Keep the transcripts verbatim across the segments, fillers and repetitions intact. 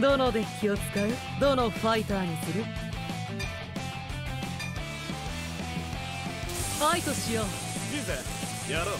どのデッキを使う？どのファイターにする？ファイトしよう。いいぜ、やろう。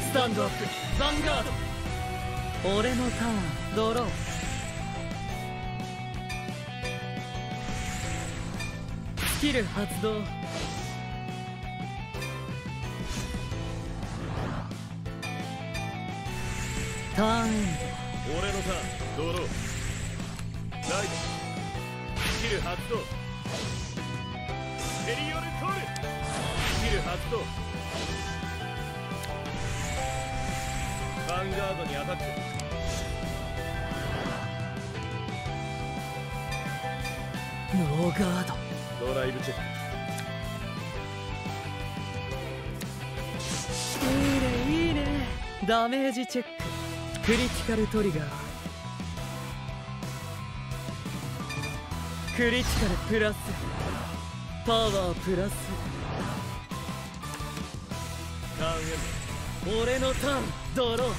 スタンドアップ、ヴァンガード。俺のターン、ドロー。スキル発動。ターンエンド。俺のターン、ドロー。ライト、スキル発動。ペリオルコール。スキル発動。ヴァンガードにアタック。ノーガード。ドライブチェック。いいねいいね。ダメージチェック。クリティカルトリガー。クリティカルプラス。パワープラス。ターンエンド。俺のターン、ドロー。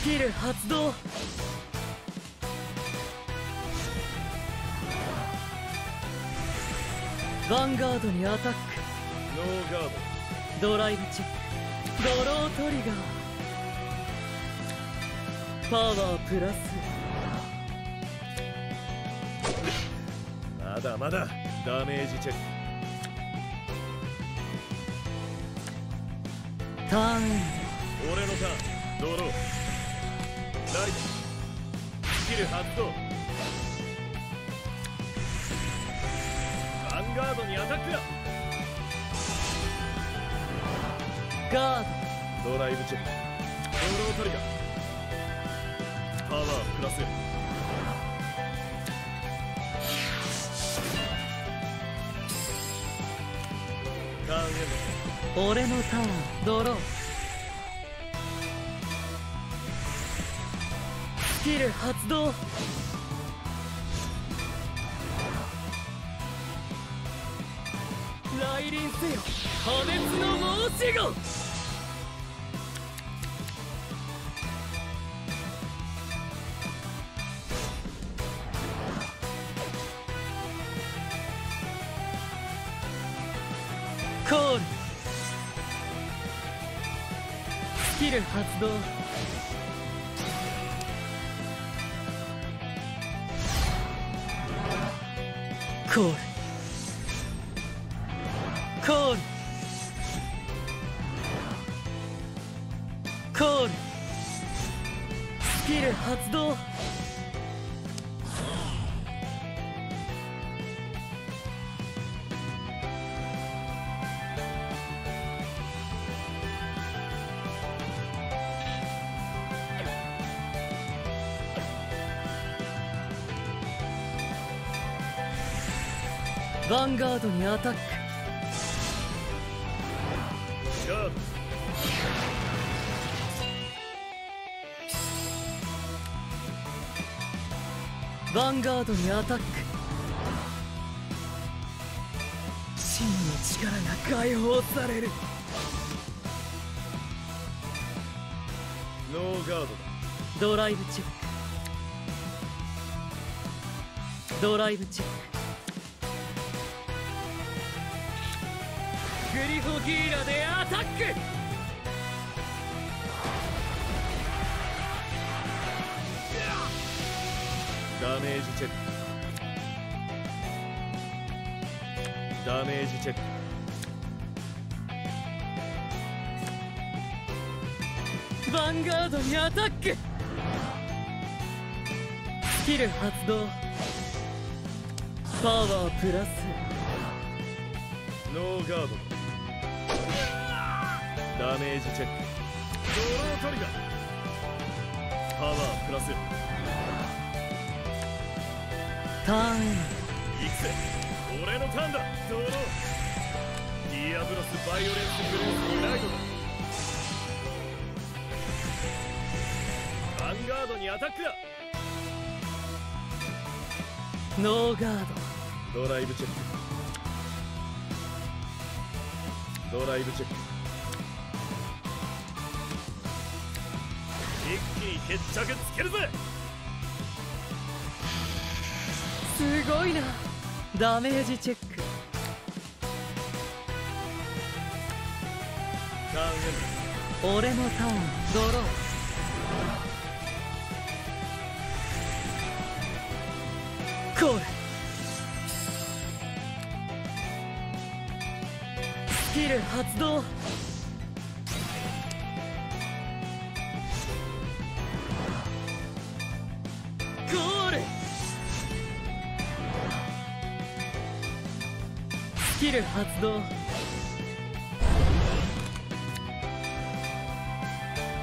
スキル発動。ヴァンガードにアタック。ノーガード。ドライブチェック。ドロートリガー。パワープラス。まだまだダメージチェック。ターンエンド。俺のターン、ドロー。ライト、スキル発動。ガードにアタックだ。ガード。ドライブチェック。ドロートリガー。パワープラス。ターンエンド。俺のターン、ドロー。スキル発動。来臨せよ、破滅の申し子。コール。スキル発動。コール。コール。コール。スキル発動。ヴァンガードにアタック。ガードヴァンガードにアタック。真の力が解放される。ノーガードだ。ドライブチェック。ドライブチェック。グリフォギーラでアタック。ダメージチェック。ダメージチェック。ヴァンガードにアタック。スキル発動。パワープラス。ノーガード。ダメージチェック。ドロートリガー。パワープラス。ターン。いくぜ、俺のターンだ。ドロー。ディアブロスバイオレンスブルースにライトだ。ヴァンガードにアタックだ。ノーガード。ドライブチェック。ドライブチェック。一気に決着つけるぜ。すごいな。ダメージチェック。俺のターン。ドロー。コール。スキル発動。スキル発動。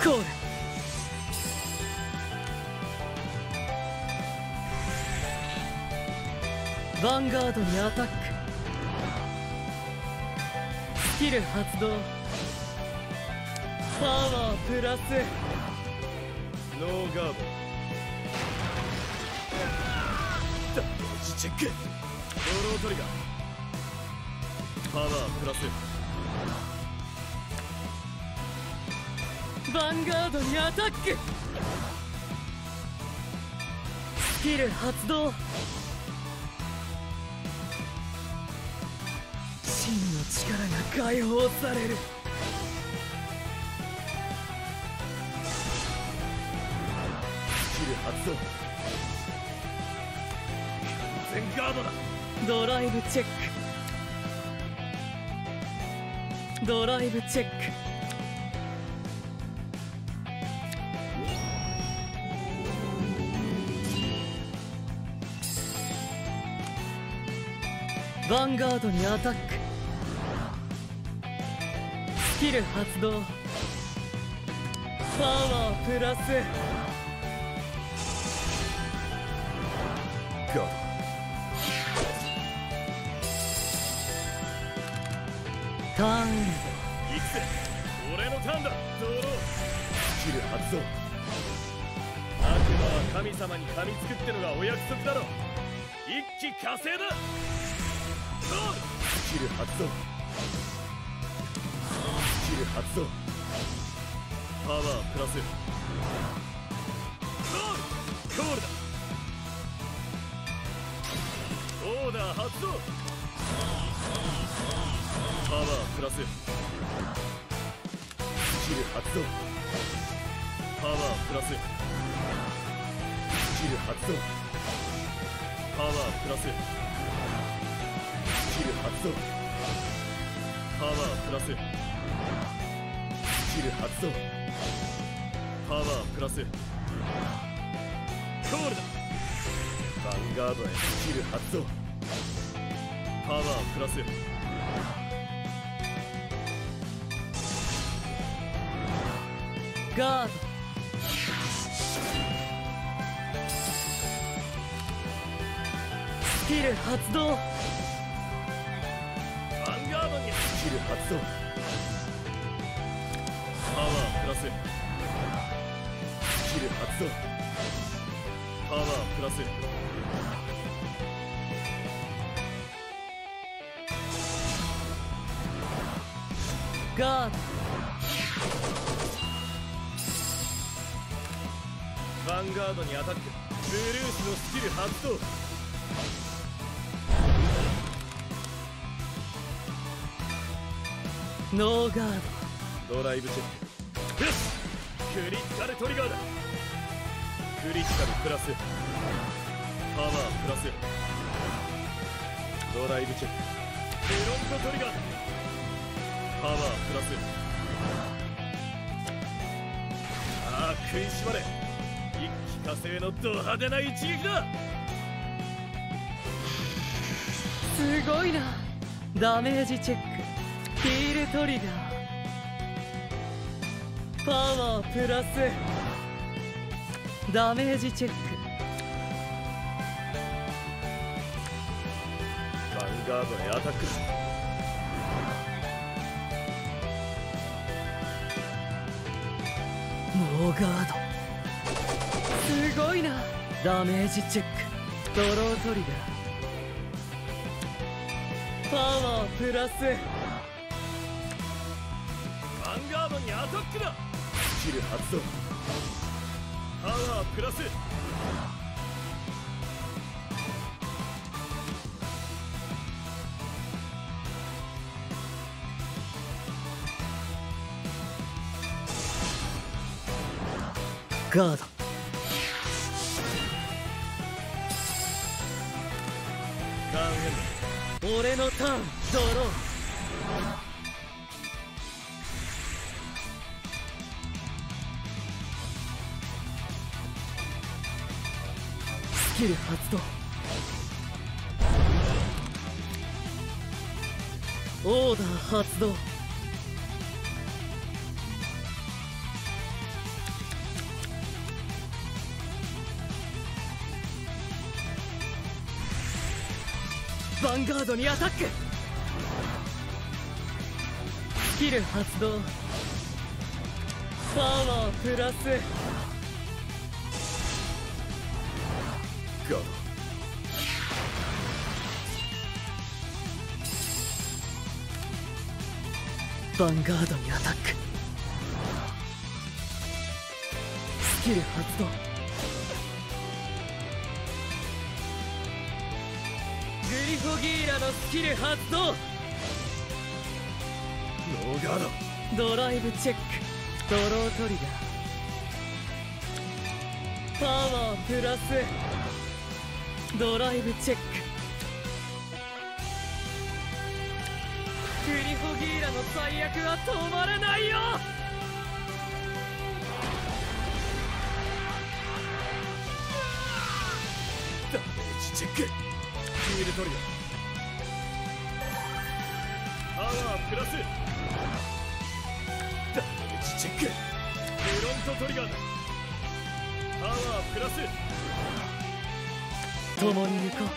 コール。ヴァンガードにアタック。スキル発動。パワープラス。ノーガード。ダメージチェック。ドロートリガー。パワープラス。ヴァンガードにアタック。スキル発動。真の力が解放される。スキル発動。完全ガードだ。ドライブチェック。ドライブチェック。ヴァンガードにアタック。スキル発動。パワープラス。ガード。ターン。いくぜ、俺のターンだ。ドロー。スキル発動。悪魔は神様に噛みつくってのがお約束だろ。一気火星だ。ゴール。スキル発動。スキル発動。パワープラス。ゴール。ゴールだ。オーダー発動。パワープラス。スキル発動。パワープラス。スキル発動。パワープラス。スキル発動。パワープラス。スキル発動。パワープラス。ゴールだ。ヴァンガードへ。スキル発動。パワープラス。ガード。スキル発動。キル発動。パワープラススキル発動。パワープラスガード。ヴァンガードにアタック。ブルースのスキル発動。ノーガード。ドライブチェック。よし、クリティカルトリガーだ。クリティカルプラスパワープラスドライブチェック。フロントトリガーだ。パワープラス。ああ、食いしばれ。一気火星のド派手な一撃だ。すごいな。ダメージチェック。ヒールトリガー。パワープラスダメージチェック。ヴァンガードへアタック。ノーガード。すごいな。ダメージチェック。ドロートリガー。パワープラスにアタックだ。スキル発動。パワープラスガード。ターンエンド。俺のターン。ドロー。スキル発動。オーダー発動。ヴァンガードにアタック。スキル発動。パワープラスガード。ヴァンガードにアタック。スキル発動。グリフォギーラのスキル発動。ノーガード。ドライブチェック。ドロートリガー。パワープラスドライブチェック。グリフォギーラの最悪は止まらないよ。ダメージチェック。ヒールトリオ。パワープラスダメージチェック。フロントトリガーだ。パワープラス共に行こう。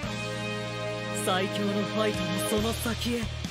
最強のファイトのその先へ。